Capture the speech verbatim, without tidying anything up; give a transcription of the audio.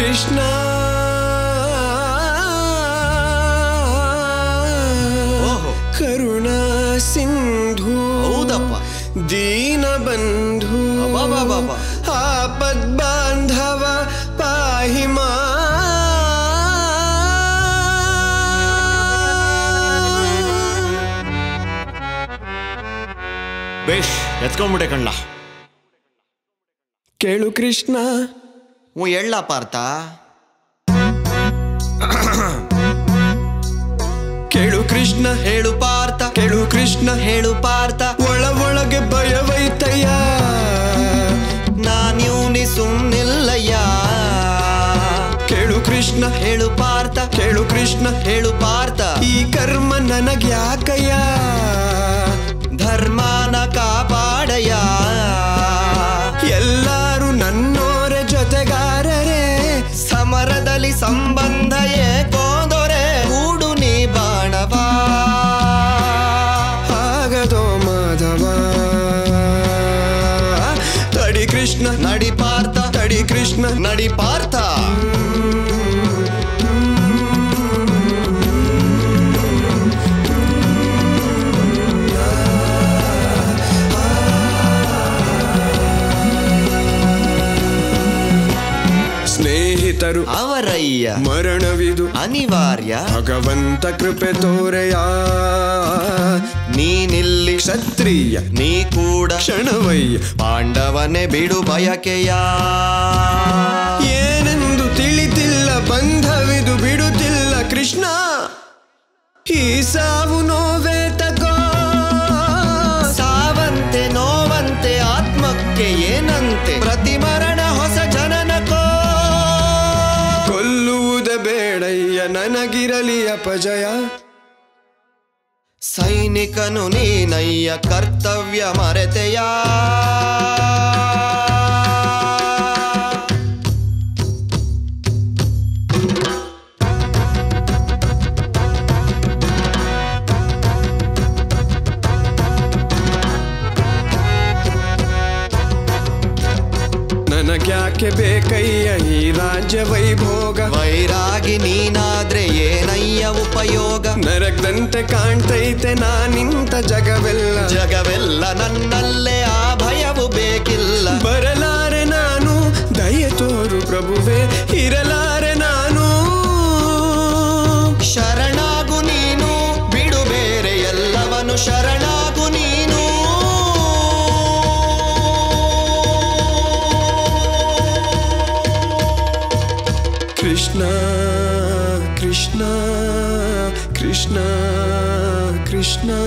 Krishna. Oh. Karuna Sindhu. Haudappa. Deena Bandhu. Baba baba. Aapad bandhava pahima. ಬೇಶ್ ಎತ್ಕೊಂಡ್ಬಿಟ್ಟೆ ಕಣ್ಣ. ಕೇಳು ಕೃಷ್ಣ. ಹ್ಞೂ ಹೇಳ ಪಾರ್ಥ. ಕೇಳು ಕೃಷ್ಣ ಹೇಳು ಪಾರ್ಥ, ಕೇಳು ಕೃಷ್ಣ ಹೇಳು ಪಾರ್ಥ, ಒಳ ಒಳಗೆ ಭಯವೈತಯ್ಯ, ನಾನಿವ್ನಿ ಸುಮ್ನಿಲ್ಲಯ್ಯ. ಕೇಳು ಕೃಷ್ಣ ಹೇಳು ಪಾರ್ಥ, ಕೇಳು ಕೃಷ್ಣ ಹೇಳು ಪಾರ್ಥ, ಈ ಕರ್ಮ ನನಗ್ಯಾಕಯ್ಯ, ಧರ್ಮನ ಕಾಪಾಡಯ್ಯ. ಎಲ್ಲರೂ ನನ್ನೋರ ಜೊತೆಗಾರರೇ, ಸಮರದಲ್ಲಿ ಸಂಬಂಧ ಏಕೋದೊರೆ, ಕೂಡು ನೀ ಬಾಣವಾ, ಆಗದೋ ಮಾಧವ. ತಡಿ ಕೃಷ್ಣ ನಡಿ ಪಾರ್ಥ, ತಡಿ ಕೃಷ್ಣ ನಡಿ ಪಾರ್ಥ. ಅವರಯ್ಯ ಮರಣವಿದು ಅನಿವಾರ್ಯ, ಭಗವಂತ ಕೃಪೆ ತೋರೆಯ, ನೀನಿಲ್ಲಿ ಕ್ಷತ್ರಿಯ ನೀ ಕೂಡ ಕ್ಷಣವಯ್ಯ, ಪಾಂಡವನೇ ಬಿಡು ಬಯಕೆಯ. ಏನೆಂದು ತಿಳಿತಿಲ್ಲ ಬಂಧವಿದು, ಬಿಡುತ್ತಿಲ್ಲ ಕೃಷ್ಣ ಈ ಸಾವು ನೋವೇ ತಗೋ, ಸಾವಂತೆ ನೋವಂತೆ ಆತ್ಮಕ್ಕೆ ಏನಂತೆ, ಪ್ರತಿ ಮರಣ ಹೊಸ ಜನನಕೋ, ಬೇಡಯ್ಯ ನನಗಿರಲಿ ಅಪಜಯ. ಸೈನಿಕನು ನೀನಯ್ಯ ಕರ್ತವ್ಯ ಮರೆತೆಯ, ನನಗ್ಯಾಕೆ ಬೇಕಯ್ಯ ಈ ರಾಜ್ಯ ವೈಭೋಗ, ವೈರಾಗಿ ನೀನಾದ್ರೆ ಏನಯ್ಯ ಉಪಯೋಗ, ನರಕದಂತೆ ಕಾಣ್ತೈತೆ ನಾನಿಂತ ಜಗವೆಲ್ಲ, ಜಗವೆಲ್ಲ ನನ್ನಲ್ಲೇ ಆ ಭಯವು ಬೇಕಿಲ್ಲ, ಬರಲಾರೆ ನಾನು ದಯೆ ತೋರು ಪ್ರಭುವೆ, ಇರಲಾರೆ ನಾನು ಶರಣಾಗು ನೀನು, ಬಿಡು ಬೇರೆ ಎಲ್ಲವನು ಶರಣಾಗು ನೀನು. Krishna, Krishna, Krishna, Krishna.